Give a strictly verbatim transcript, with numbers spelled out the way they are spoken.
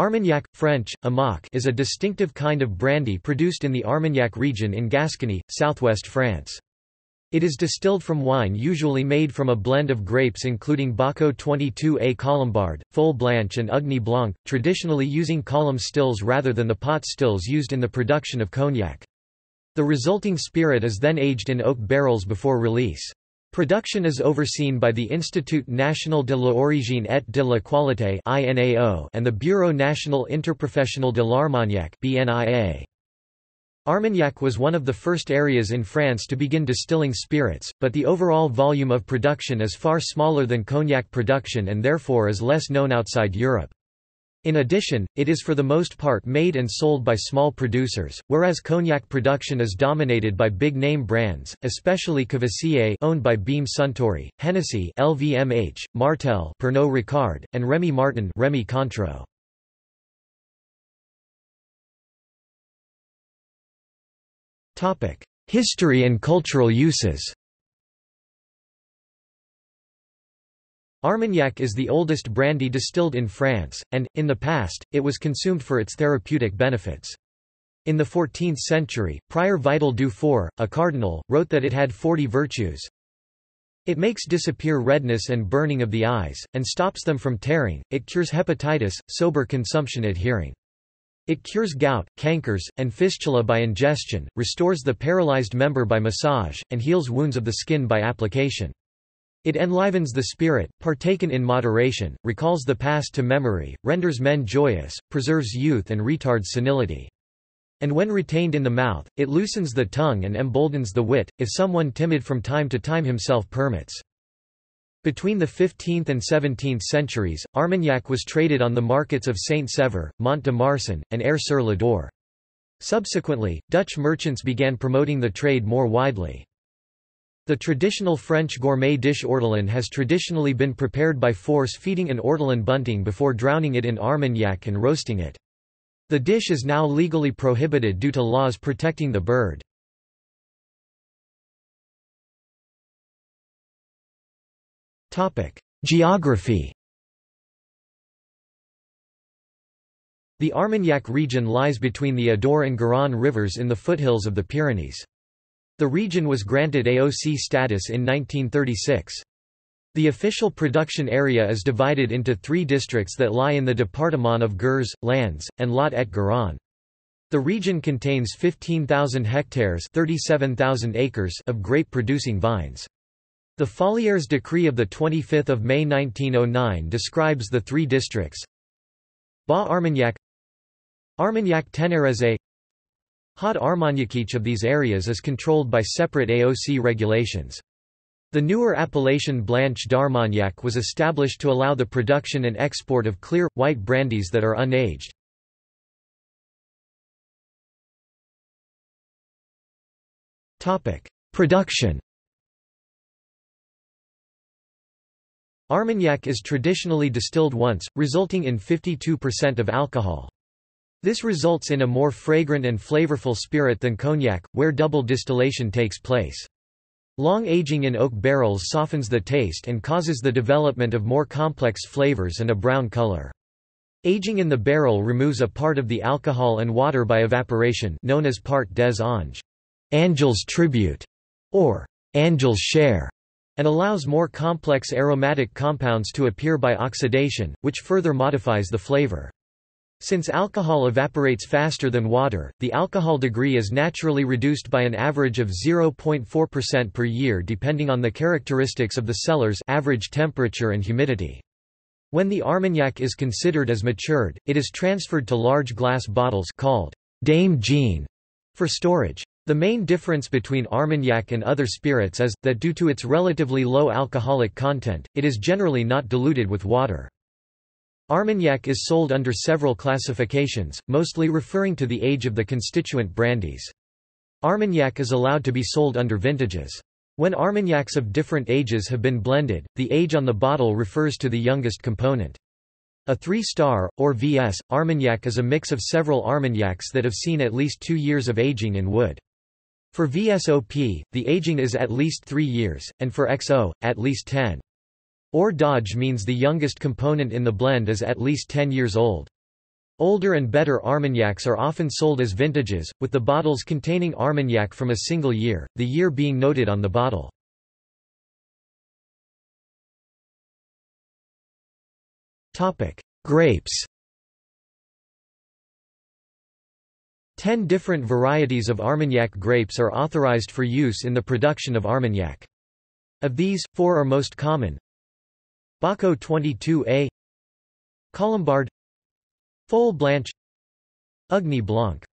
Armagnac, French, Amac, is a distinctive kind of brandy produced in the Armagnac region in Gascony, southwest France. It is distilled from wine usually made from a blend of grapes including Baco twenty-two A, Colombard, Folle blanche and Ugni Blanc, traditionally using column stills rather than the pot stills used in the production of cognac. The resulting spirit is then aged in oak barrels before release. Production is overseen by the Institut National de l'Origine et de la Qualité (I N A O) and the Bureau National Interprofessionnel de l'Armagnac (B N I A). Armagnac was one of the first areas in France to begin distilling spirits, but the overall volume of production is far smaller than cognac production and therefore is less known outside Europe. In addition, it is for the most part made and sold by small producers, whereas cognac production is dominated by big-name brands, especially Courvoisier owned by Beam Suntory, Hennessy L V M H, Martell Pernod Ricard, and Remy Martin Remy Cointreau. History and cultural uses. Armagnac is the oldest brandy distilled in France, and, in the past, it was consumed for its therapeutic benefits. In the fourteenth century, Prior Vital du Four, a cardinal, wrote that it had forty virtues. It makes disappear redness and burning of the eyes, and stops them from tearing, it cures hepatitis, sober consumption adhering. It cures gout, cankers, and fistula by ingestion, restores the paralyzed member by massage, and heals wounds of the skin by application. It enlivens the spirit, partaken in moderation, recalls the past to memory, renders men joyous, preserves youth and retards senility. And when retained in the mouth, it loosens the tongue and emboldens the wit, if someone timid from time to time himself permits. Between the fifteenth and seventeenth centuries, Armagnac was traded on the markets of Saint-Sever, Mont-de-Marsan, and Aire-sur-l'Adour. Subsequently, Dutch merchants began promoting the trade more widely. The traditional French gourmet dish ortolan has traditionally been prepared by force feeding an ortolan bunting before drowning it in Armagnac and roasting it. The dish is now legally prohibited due to laws protecting the bird. Geography. The Armagnac region lies between the Adour and Garonne rivers in the foothills of the Pyrenees. The region was granted A O C status in nineteen thirty-six. The official production area is divided into three districts that lie in the département of Gers, Landes, and Lot-et-Garonne. The region contains fifteen thousand hectares (thirty-seven thousand acres) of grape-producing vines. The Follières decree of the twenty-fifth of May nineteen oh nine describes the three districts: Ba Armagnac, Armagnac-Tenerese, Hot Armagnac. Each of these areas is controlled by separate A O C regulations. The newer appellation Blanche d'Armagnac was established to allow the production and export of clear, white brandies that are unaged. Production. Armagnac is traditionally distilled once, resulting in fifty-two percent of alcohol. This results in a more fragrant and flavorful spirit than cognac, where double distillation takes place. Long aging in oak barrels softens the taste and causes the development of more complex flavors and a brown color. Aging in the barrel removes a part of the alcohol and water by evaporation, known as part des anges, angel's tribute, or angel's share, and allows more complex aromatic compounds to appear by oxidation, which further modifies the flavor. Since alcohol evaporates faster than water, the alcohol degree is naturally reduced by an average of zero point four percent per year depending on the characteristics of the cellar's average temperature and humidity. When the Armagnac is considered as matured, it is transferred to large glass bottles called Dame Jean for storage. The main difference between Armagnac and other spirits is that due to its relatively low alcoholic content, it is generally not diluted with water. Armagnac is sold under several classifications, mostly referring to the age of the constituent brandies. Armagnac is allowed to be sold under vintages. When Armagnacs of different ages have been blended, the age on the bottle refers to the youngest component. A three-star, or V S, Armagnac is a mix of several Armagnacs that have seen at least two years of aging in wood. For V S O P, the aging is at least three years, and for X O, at least ten. Or d'âge means the youngest component in the blend is at least ten years old. Older and better Armagnacs are often sold as vintages, with the bottles containing Armagnac from a single year, the year being noted on the bottle. Grapes. Ten different varieties of Armagnac grapes are authorized for use in the production of Armagnac. Of these, four are most common: Baco twenty-two A, Colombard, Folle blanche, Ugni Blanc.